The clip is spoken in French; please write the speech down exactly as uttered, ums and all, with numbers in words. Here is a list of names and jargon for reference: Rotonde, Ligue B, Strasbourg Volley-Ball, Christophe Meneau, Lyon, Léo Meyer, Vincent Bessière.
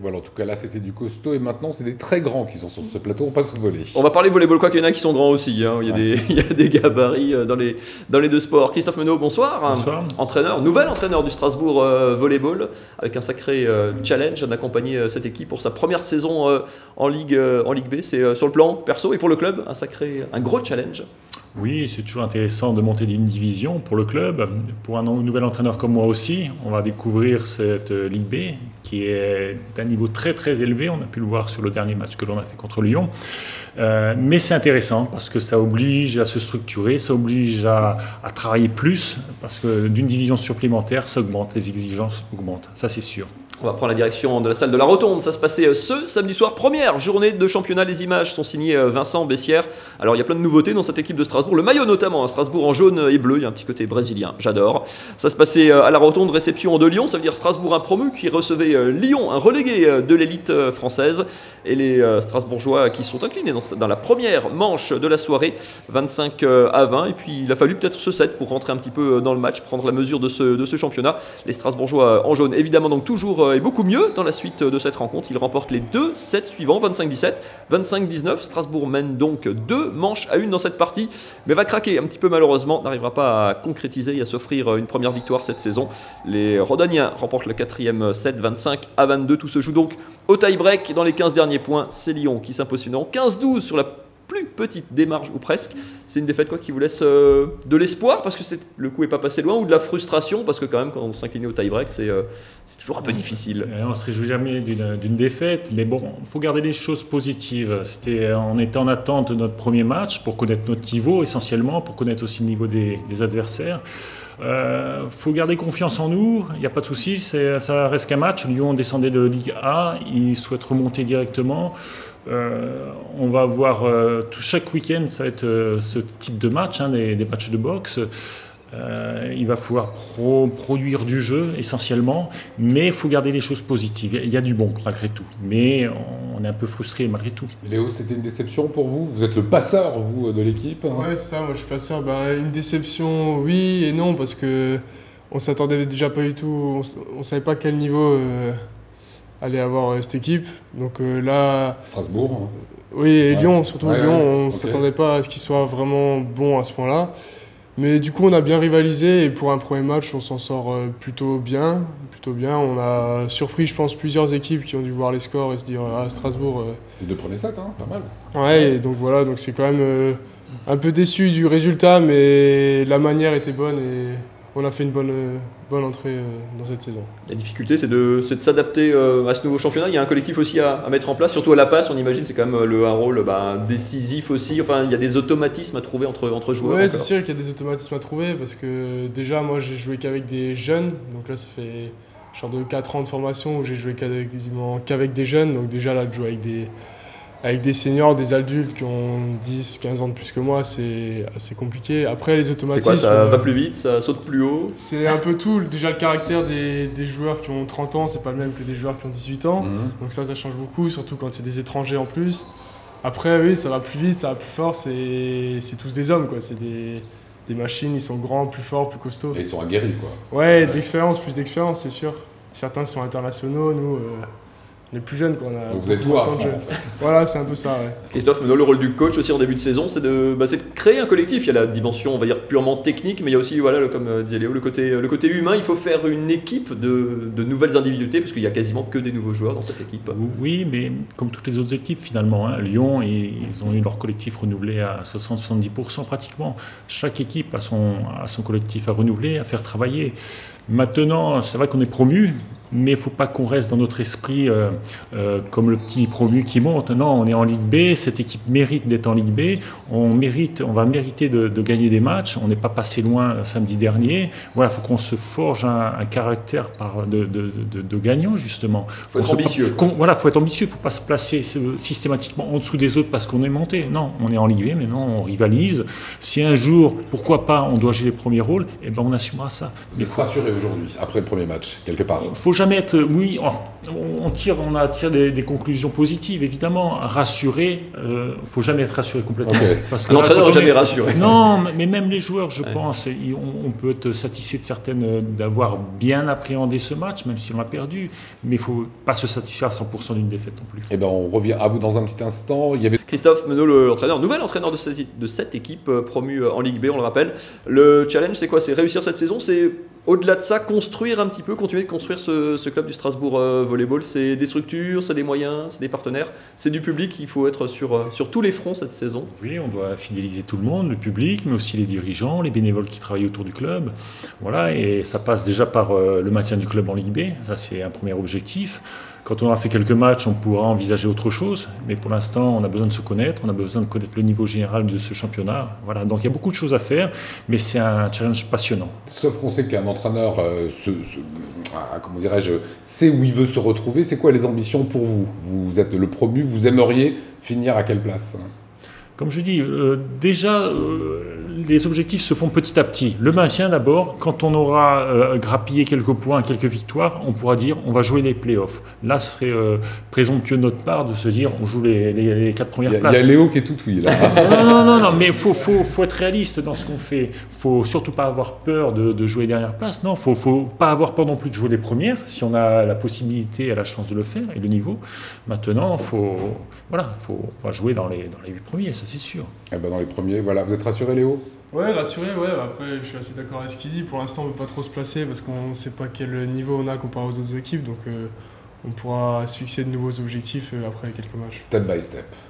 Voilà, en tout cas là c'était du costaud et maintenant c'est des très grands qui sont sur ce plateau, on passe au volley. On va parler volleyball, quoi qu'il y en a qui sont grands aussi, hein. il, y a ouais. des, il y a des gabarits dans les, dans les deux sports. Christophe Meneau, bonsoir. Bonsoir. Entraîneur, nouvel entraîneur du Strasbourg euh, Volley-Ball, avec un sacré euh, challenge d'accompagner euh, cette équipe pour sa première saison euh, en, Ligue, euh, en Ligue B. C'est euh, sur le plan perso et pour le club, un sacré, un gros challenge. Oui, c'est toujours intéressant de monter d'une division pour le club. Pour un nouvel entraîneur comme moi aussi, on va découvrir cette Ligue B qui est d'un niveau très très élevé. On a pu le voir sur le dernier match que l'on a fait contre Lyon. Euh, mais c'est intéressant parce que ça oblige à se structurer, ça oblige à, à travailler plus parce que d'une division supplémentaire, ça augmente, les exigences augmentent, ça c'est sûr. On va prendre la direction de la salle de la Rotonde. Ça se passait ce samedi soir, première journée de championnat. Les images sont signées Vincent Bessière. Alors il y a plein de nouveautés dans cette équipe de Strasbourg. Le maillot notamment, hein, Strasbourg en jaune et bleu. Il y a un petit côté brésilien, j'adore. Ça se passait à la Rotonde, réception de Lyon. Ça veut dire Strasbourg un promu qui recevait Lyon, un relégué de l'élite française. Et les Strasbourgeois qui sont inclinés dans la première manche de la soirée, vingt-cinq à vingt. Et puis il a fallu peut-être ce set pour rentrer un petit peu dans le match, prendre la mesure de ce, de ce championnat. Les Strasbourgeois en jaune, évidemment, donc toujours et beaucoup mieux dans la suite de cette rencontre. Il remporte les deux sets suivants, vingt-cinq à dix-sept, vingt-cinq à dix-neuf. Strasbourg mène donc deux manches à une dans cette partie, mais va craquer un petit peu malheureusement, n'arrivera pas à concrétiser et à s'offrir une première victoire cette saison. Les Rodaniens remportent le quatrième set, vingt-cinq à vingt-deux. Tout se joue donc au tie-break dans les quinze derniers points. C'est Lyon qui s'impose en quinze douze sur la plus petite démarche, ou presque. C'est une défaite quoi qui vous laisse euh, de l'espoir parce que le coup n'est pas passé loin, ou de la frustration parce que quand même quand on s'incline au tie-break c'est euh, toujours un peu difficile. On ne se réjouit jamais d'une défaite, mais bon, il faut garder les choses positives. C'était, on était en attente de notre premier match pour connaître notre niveau essentiellement, pour connaître aussi le niveau des, des adversaires. Il euh, faut garder confiance en nous, il n'y a pas de souci, ça reste qu'un match. Lyon descendait de Ligue A, ils souhaitent remonter directement. Euh, on va voir euh, tout chaque week-end, ça va être euh, ce type de match, hein, des, des matchs de boxe. Euh, il va falloir pro, produire du jeu essentiellement, mais il faut garder les choses positives. Il y a du bon malgré tout, mais on est un peu frustré malgré tout. Léo, c'était une déception pour vous? Vous êtes le passeur, vous, de l'équipe, hein? Ouais, c'est ça, moi je suis passeur. Bah, une déception, oui et non, parce que on s'attendait déjà pas du tout, on ne savait pas quel niveau euh... aller avoir euh, cette équipe, donc euh, là... Strasbourg euh, oui, et ouais. Lyon, surtout ouais, Lyon, ouais. on ne okay. s'attendait pas à ce qu'ils soient vraiment bons à ce point-là. Mais du coup, on a bien rivalisé et pour un premier match, on s'en sort euh, plutôt bien. Plutôt bien. On a surpris, je pense, plusieurs équipes qui ont dû voir les scores et se dire « Ah, Strasbourg... Euh... » Les deux premiers sets, hein, pas mal. Ouais, et donc voilà, donc c'est quand même euh, un peu déçu du résultat, mais la manière était bonne et... On a fait une bonne, euh, bonne entrée euh, dans cette saison. La difficulté, c'est de, de s'adapter euh, à ce nouveau championnat. Il y a un collectif aussi à, à mettre en place, surtout à la passe. On imagine c'est quand même le, un rôle bah, décisif aussi. Enfin, il y a des automatismes à trouver entre, entre joueurs. Oui, c'est sûr qu'il y a des automatismes à trouver parce que déjà, moi, j'ai joué qu'avec des jeunes. Donc là, ça fait genre de quatre ans de formation où j'ai joué quasiment qu'avec des jeunes. Donc déjà, là, de jouer avec des, avec des seniors, des adultes qui ont dix, quinze ans de plus que moi, c'est assez compliqué. Après, les automatismes... C'est quoi, ça euh, va plus vite, ça saute plus haut? C'est un peu tout. Déjà, le caractère des, des joueurs qui ont trente ans, c'est pas le même que des joueurs qui ont dix-huit ans. Mmh. Donc ça, ça change beaucoup, surtout quand c'est des étrangers en plus. Après, oui, ça va plus vite, ça va plus fort. C'est tous des hommes, quoi. C'est des, des machines, ils sont grands, plus forts, plus costauds. Et ils sont aguerris, quoi. Ouais, ouais. d'expérience, plus d'expérience, c'est sûr. Certains sont internationaux, nous... Euh, les plus jeunes qu'on a. Donc vous êtes tout à fond, en fait. Voilà, c'est un peu ça, ouais. Christophe Meneau, le rôle du coach aussi en début de saison, c'est de, bah, de créer un collectif. Il y a la dimension, on va dire, purement technique, mais il y a aussi, voilà, le, comme disait Léo, le côté, le côté humain. Il faut faire une équipe de, de nouvelles individualités, parce qu'il n'y a quasiment que des nouveaux joueurs dans cette équipe. Oui, mais comme toutes les autres équipes, finalement, hein, Lyon, ils ont eu leur collectif renouvelé à soixante à soixante-dix pour cent pratiquement. Chaque équipe a son, a son collectif à renouveler, à faire travailler. Maintenant, c'est vrai qu'on est promu, mais il ne faut pas qu'on reste dans notre esprit euh, euh, comme le petit promu qui monte. Non, on est en Ligue B, cette équipe mérite d'être en Ligue B, on, mérite, on va mériter de, de gagner des matchs, on n'est pas passé loin samedi dernier. Voilà, il faut qu'on se forge un, un caractère par de, de, de, de gagnant, justement. Il faut être ambitieux. Pas, voilà, il faut être ambitieux, il ne faut pas se placer systématiquement en dessous des autres parce qu'on est monté. Non, on est en Ligue B, mais non, on rivalise. Si un jour, pourquoi pas, on doit jouer les premiers rôles, eh ben on assumera ça. Vous êtes rassuré aujourd'hui, après le premier match, quelque part. Il ne faut jamais être... Oui, on, tire, on a tiré des, des conclusions positives, évidemment. Rassuré, il euh, ne faut jamais être rassuré complètement. Okay. L'entraîneur n'est jamais rassuré. Non, mais même les joueurs, je ouais. pense, on, on peut être satisfait de certaines d'avoir bien appréhendé ce match, même si on a perdu. Mais il ne faut pas se satisfaire à cent pour cent d'une défaite non plus. Eh ben, on revient à vous dans un petit instant. Il y avait... Christophe Meneau, l'entraîneur, nouvel entraîneur de cette, de cette équipe, promu en Ligue B, on le rappelle. Le challenge, c'est quoi? C'est réussir cette saison, c'est au-delà de ça, construire un petit peu, continuer de construire ce, ce club du Strasbourg euh, Volley-Ball. C'est des structures, c'est des moyens, c'est des partenaires, c'est du public. Il faut être sur, sur tous les fronts cette saison. Oui, on doit fidéliser tout le monde, le public, mais aussi les dirigeants, les bénévoles qui travaillent autour du club. Voilà, et ça passe déjà par euh, le maintien du club en Ligue B. Ça, c'est un premier objectif. Quand on aura fait quelques matchs, on pourra envisager autre chose. Mais pour l'instant, on a besoin de se connaître. On a besoin de connaître le niveau général de ce championnat. Voilà, donc il y a beaucoup de choses à faire, mais c'est un challenge passionnant. Sauf qu'on sait qu'un entraîneur, euh, se, se, ah, comment dirais-je, sait où il veut se retrouver. C'est quoi les ambitions pour vous? Vous êtes le promu, vous aimeriez finir à quelle place? Comme je dis, euh, déjà, euh, les objectifs se font petit à petit. Le maintien d'abord, quand on aura euh, grappillé quelques points, quelques victoires, on pourra dire on va jouer les playoffs. Là, ce serait euh, présomptueux de notre part de se dire on joue les, les, les quatre premières y a, places. Il y a Léo qui est tout oui, là. non, non, non, non, mais il faut, faut, faut être réaliste dans ce qu'on fait. Faut surtout pas avoir peur de, de jouer les dernières places. Non, faut, faut pas avoir peur non plus de jouer les premières, si on a la possibilité et la chance de le faire, et le niveau. Maintenant, faut, voilà, faut, on va jouer dans les, dans les huit premiers, ça c'est sûr. Eh ben dans les premiers, voilà. Vous êtes rassuré, Léo? Ouais, rassuré, ouais. Après, je suis assez d'accord avec ce qu'il dit. Pour l'instant, on ne peut pas trop se placer parce qu'on ne sait pas quel niveau on a comparé aux autres équipes. Donc, euh, on pourra se fixer de nouveaux objectifs après quelques matchs. Step by step.